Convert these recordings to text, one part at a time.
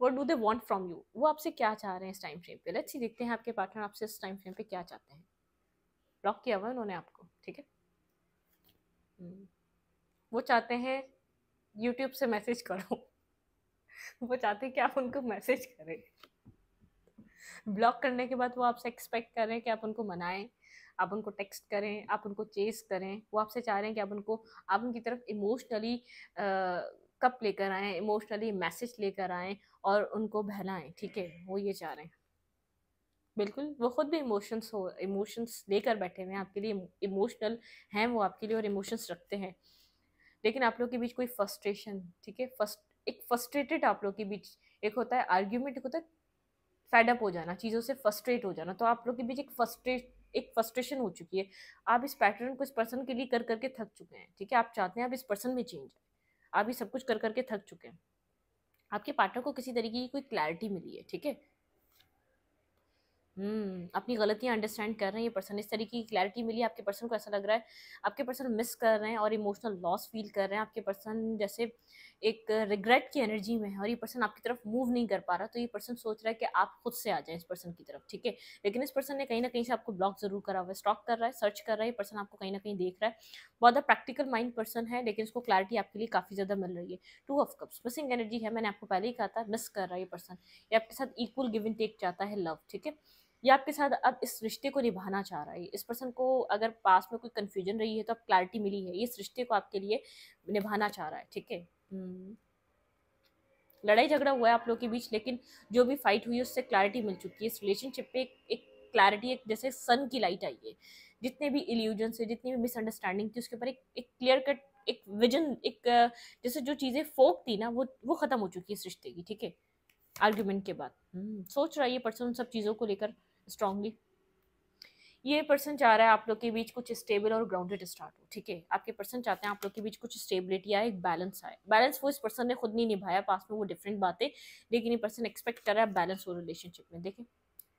What do they want from you, वो आपसे क्या चाह रहे हैं इस टाइम फ्रेम पे। लेट्स सी, देखते हैं आपके पार्टनर आपसे इस टाइम फ्रेम पे क्या चाहते हैं। ब्लॉक किया हुआ है उन्होंने आपको, ठीक है। वो चाहते हैं यूट्यूब से मैसेज करो वो चाहते हैं कि आप उनको मैसेज करें। ब्लॉक करने के बाद वो आपसे एक्सपेक्ट कर रहे हैं कि आप उनको मनाएं, आप उनको टेक्स्ट करें, आप उनको चेस करें। वो आपसे चाह रहे हैं कि आप उनकी तरफ इमोशनली कप लेकर आएँ, इमोशनली मैसेज लेकर आएँ और उनको बहलाएं, ठीक है। वो ये चाह रहे हैं, बिल्कुल। वो खुद भी इमोशंस लेकर बैठे हुए हैं आपके लिए, इमोशनल हैं वो आपके लिए और इमोशंस रखते हैं। लेकिन आप लोग के बीच कोई फ्रस्ट्रेशन, ठीक है, एक फ्रस्ट्रेटेड आप लोग के बीच एक होता है आर्ग्यूमेंट, एक होता है फेडअप हो जाना, चीज़ों से फ्रस्ट्रेट हो जाना। तो आप लोग के बीच एक फ्रस्ट्रेशन हो चुकी है। आप इस पैटर्न को इस पर्सन के लिए कर करके थक चुके हैं, ठीक है। आप चाहते हैं आप इस पर्सन में चेंज आए, आप ये सब कुछ कर करके थक चुके हैं। आपके पार्टनर को किसी तरीके की कोई क्लैरिटी मिली है, ठीक है। अपनी गलतियां अंडरस्टैंड कर रहे हैं ये पर्सन, इस तरीके की क्लैरिटी मिली है आपके पर्सन को। ऐसा लग रहा है आपके पर्सन मिस कर रहे हैं और इमोशनल लॉस फील कर रहे हैं। आपके पर्सन जैसे एक रिग्रेट की एनर्जी में है और ये पर्सन आपकी तरफ मूव नहीं कर पा रहा। तो ये पर्सन सोच रहा है कि आप खुद से आ जाएं इस पर्सन की तरफ, ठीक है। लेकिन इस पर्सन ने कहीं ना कहीं से आपको ब्लॉक जरूर करा हुआ है, स्टॉक कर रहा है, सर्च कर रहा है। ये पर्सन आपको कहीं ना कहीं देख रहा है, बहुत ज़्यादा प्रैक्टिकल माइंड पर्सन है, लेकिन उसको क्लैरिटी आपके लिए काफ़ी ज़्यादा मिल रही है। 2 ऑफ कप्स मिसिंग एनर्जी है, मैंने आपको पहले ही कहा था। मिस कर रहा है ये पर्सन, ये आपके साथ इक्वल गिव एंड टेक चाहता है लव, ठीक है। ये आपके साथ अब इस रिश्ते को निभाना चाह रहा है। इस पर्सन को अगर पास में कोई कन्फ्यूजन रही है तो अब क्लैरिटी मिली है, ये इस रिश्ते को आपके लिए निभाना चाह रहा है, ठीक है। लड़ाई झगड़ा हुआ है आप लोगों के बीच, लेकिन जो भी फाइट हुई है उससे क्लैरिटी मिल चुकी है। इस रिलेशनशिप पे एक क्लैरिटी, एक जैसे सन की लाइट आई है। जितने भी इल्यूजन से, जितनी भी मिसअंडरस्टैंडिंग थी, उसके ऊपर एक क्लियर कट एक विजन, एक जैसे जो चीज़ें फोक थी ना, वो ख़त्म हो चुकी है इस रिश्ते की, ठीक है। आर्ग्यूमेंट के बाद सोच रहा है ये पर्सन उन सब चीज़ों को लेकर स्ट्रांगली। ये पर्सन चाह रहा है आप लोग के बीच कुछ स्टेबल और ग्राउंडेड स्टार्ट हो, ठीक है। आपके पर्सन चाहते हैं आप लोग के बीच कुछ स्टेबिलिटी आए, एक बैलेंस आए। बैलेंस वो इस पर्सन ने खुद नहीं निभाया पास में, वो डिफरेंट बातें, लेकिन ये पर्सन एक्सपेक्ट कर रहा है बैलेंस हो रिलेशनशिप में, देखें।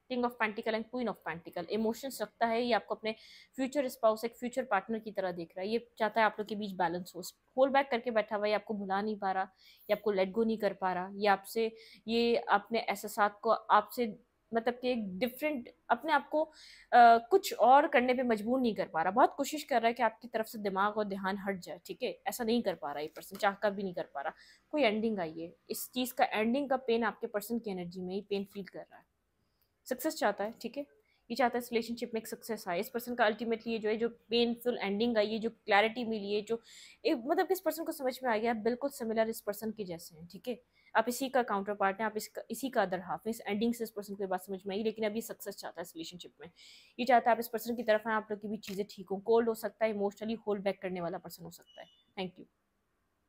King of pentacle and queen of pentacle, emotions रखता है ये। आपको अपने फ्यूचर स्पाउस, एक फ्यूचर पार्टनर की तरह देख रहा है। ये चाहता है आप लोग के बीच बैलेंस हो। होल्ड बैक करके बैठा हुआ है, आपको भुला नहीं पा रहा, या आपको लेट गो नहीं कर पा रहा। ये आपसे, ये अपने एहसासात को आपसे मतलब कि एक डिफरेंट, अपने आप को कुछ और करने पे मजबूर नहीं कर पा रहा। बहुत कोशिश कर रहा है कि आपकी तरफ से दिमाग और ध्यान हट जाए, ठीक है। ऐसा नहीं कर पा रहा ये पर्सन, चाहकर भी नहीं कर पा रहा। कोई एंडिंग आई है, इस चीज़ का एंडिंग का पेन आपके पर्सन की एनर्जी में ही पेन फील कर रहा है। सक्सेस चाहता है, ठीक है। ये चाहता है इस रिलेशनशिप में एक सक्सेस आए। इस पर्सन का अल्टीमेटली ये जो है, जो पेनफुल एंडिंग आई है, जो क्लैरिटी मिली है, जो एक मतलब कि इस पर्सन को समझ में आ गया बिल्कुल सिमिलर इस पर्सन के जैसे हैं, ठीक है। आप इसी का काउंटर पार्ट हैं, आप इसी का अदर हाफ है। इस एंडिंग से इस पर्सन को बात समझ में आई, लेकिन अभी सक्सेस चाहता है इस रिलेशनशिप में। ये चाहता है आप इस पर्सन की तरफ आए, आप लोग की भी चीज़ें ठीक हों। कोल्ड हो सकता है, इमोशनली होल्ड बैक करने वाला पर्सन हो सकता है। Thank you.